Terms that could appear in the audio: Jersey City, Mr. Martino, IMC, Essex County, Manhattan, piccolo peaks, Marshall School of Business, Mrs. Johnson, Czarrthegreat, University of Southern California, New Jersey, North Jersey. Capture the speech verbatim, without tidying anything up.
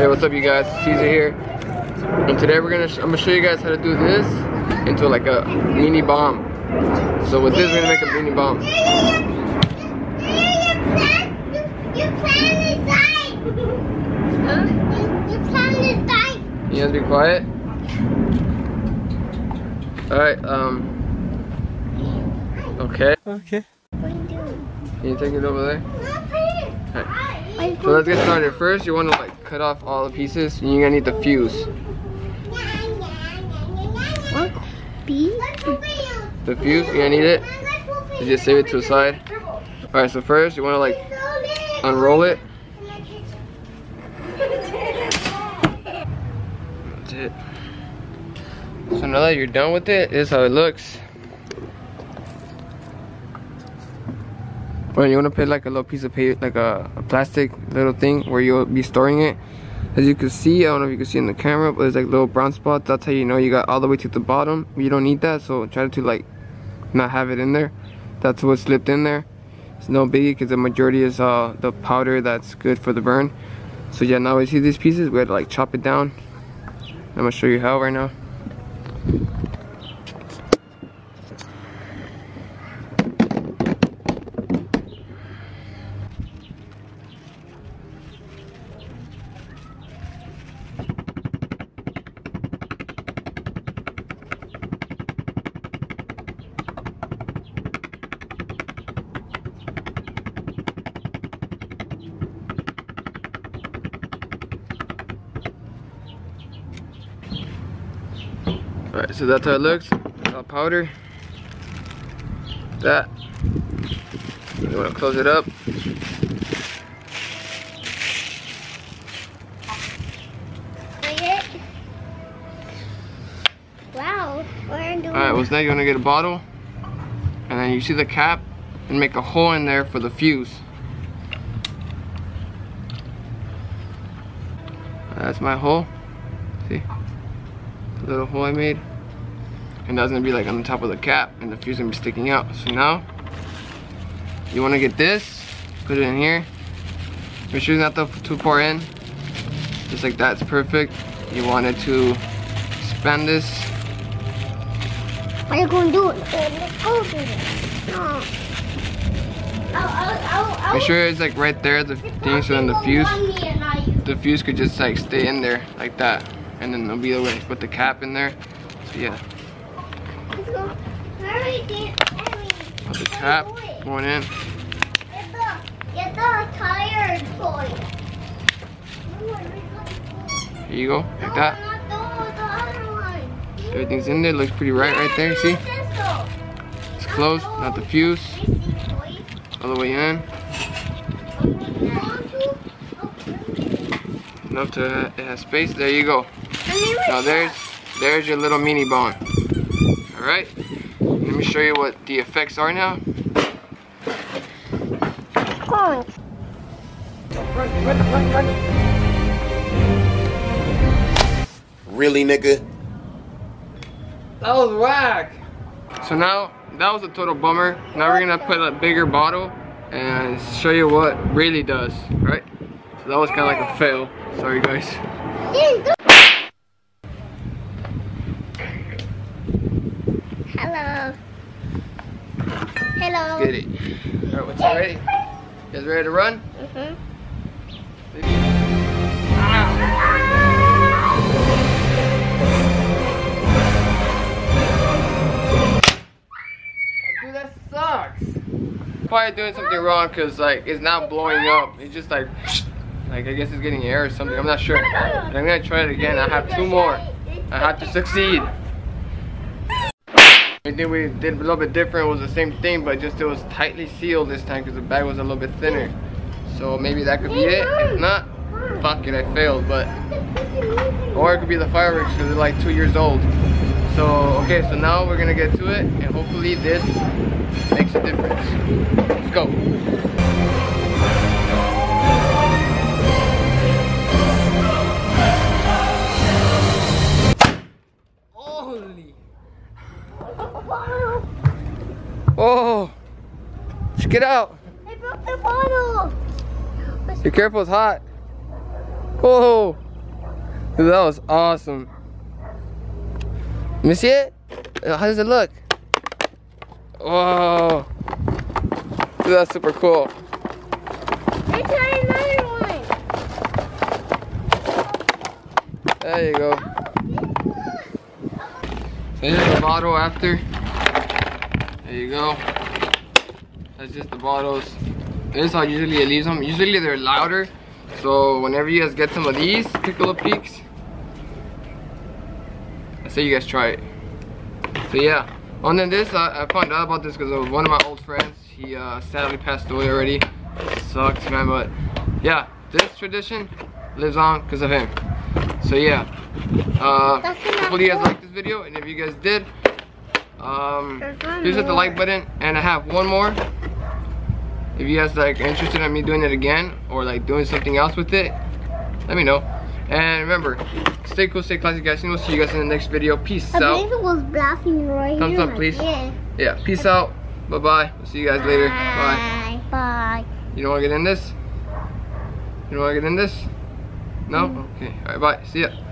Hey, what's up, you guys? Caesar here, and today we're gonna sh I'm gonna show you guys how to do this into like a mini bomb. So with this, we're gonna make a mini bomb. You guys be quiet. All right. Um. Okay. Okay. Can you take it over there? All right. So let's get started. First, you want to like cut off all the pieces, and you're gonna need the fuse. What? The fuse, you're gonna need it. You just save it to the side. All right. So first, you want to like unroll it. That's it. So now that you're done with it, this is how it looks. But you want to put like a little piece of paper, like a, a plastic little thing where you'll be storing it. As you can see, I don't know if you can see in the camera, but there's like little brown spots. That's how you know you got all the way to the bottom. You don't need that, so try to like not have it in there. That's what slipped in there. It's no biggie because the majority is uh, the powder that's good for the burn. So yeah, now we see these pieces, we had to like chop it down. I'm gonna show you how right now. Alright, so that's how it looks. All powder. That. You want to close it up. Wow. Alright, well, so now you want to get a bottle. And then you see the cap and make a hole in there for the fuse. That's my hole. See? The little hole I made. And that's gonna be like on the top of the cap, and the fuse gonna be sticking out. So now you want to get this, put it in here. Make sure it's not too far in. Just like that's perfect. You want it to expand this. What are you gonna do? Let's go do this. No. Make sure it's like right there, the thing, so then the fuse, the fuse could just like stay in there like that. And then they'll be able to put the cap in there. So yeah. Put the cap going in. Here you go, like that. Everything's in there, looks pretty right right there, see? It's closed, not the fuse. All the way in. Enough to, it has space, there you go. Now there's there's your little mini bomb. All right, let me show you what the effects are now. Oh. Really, nigga? That was whack. So now that was a total bummer. Now we're gonna put a bigger bottle and show you what really does. All right. So that was kind of like a fail. Sorry, guys. Yeah, Hello. Hello. Let's get it. Alright, what's yeah. ready? You guys ready to run? Mm-hmm. Ah. Oh, dude, that sucks. Probably doing something wrong because like it's not blowing up. It's just like, like I guess it's getting air or something. I'm not sure. And I'm gonna try it again. I have two more. I have to succeed. Everything we did a little bit different, was the same thing, but just it was tightly sealed this time because the bag was a little bit thinner. So maybe that could be it. If not, fuck it, I failed. But or it could be the fireworks because they're like two years old. So okay, so now we're gonna get to it, and hopefully this makes a difference. Let's go. Holy! Oh! Check it out! I broke the bottle! Be careful, it's hot! Oh! Dude, that was awesome. Let me see it. How does it look? Whoa. Dude, that's super cool. I tried another one. There you go. So here's the bottle after. There you go. That's just the bottles. This is how usually it leaves them. Usually they're louder. So whenever you guys get some of these Piccolo Peaks, I say you guys try it. So yeah. And then this, I, I found out about this because one of my old friends, he uh, sadly passed away already. It sucks, man, but yeah, this tradition lives on because of him. So yeah, uh, hopefully you guys liked this video, and if you guys did, um, please hit the like button. And I have one more. If you guys like are interested in me doing it again or like doing something else with it, let me know. And remember, stay cool, stay classy, guys. And we'll see you guys in the next video. Peace out. I believe it was blasting right here. Thumbs up, please. Yeah. Yeah. Peace out. Bye bye. We'll see you guys later. Bye. Bye. You don't want to get in this? You don't want to get in this? No? Okay. All right. Bye. See ya.